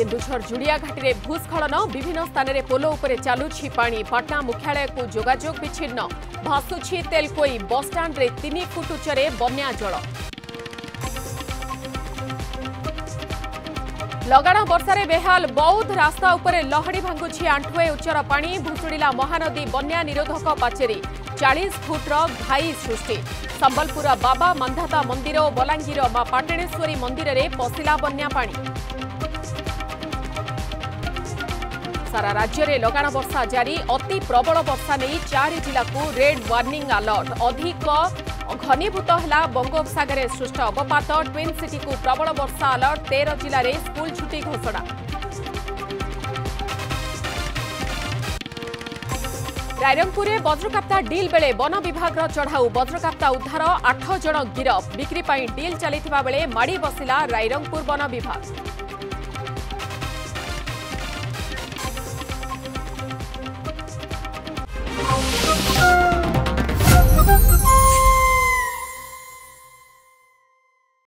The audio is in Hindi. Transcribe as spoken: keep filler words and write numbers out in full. केन्दुझर जुड़िया घाटी भूस्खलन विभिन्न स्थान में पोल उपरे चलुछि पानी पटना मुख्यालय को जोगाजोग विच्छिन्न भासुछि तेलकोई बसस्टाण रे तीन फुट उच्चरे बन्या जल लगाण वर्षा बेहाल बौद्ध रास्ता उपरे लहड़ी भांगुछि आंठुए उच्चर पानी भुशुड़िला महानदी बन्या निरोधक पाचेरी चालीस फुटर घाई सृष्टि संबलपुर बाबा मंधाता मंदिर और बलांगीर मां पाटणेश्वरी मंदिर में पशिला बन्या पानी सारा राज्य में लगाण वर्षा जारी अति प्रबल वर्षा नहीं चार जिला को रेड वार्निंग अलर्ट अधिक घनीभूत है बंगोपसागर सृष्ट अवपात ट्विन सिटी को प्रबल वर्षा अलर्ट तेरह जिले में स्कूल छुट्टी घोषणा रायरंगपुर में वज्रकाप्ता डील बेले वन विभाग चढ़ाऊ वज्रकाप्ता उद्धार आठ जन गिरफ बिक्री डील चली बेले माड़ी बसिला रायरंगपुर वन विभाग।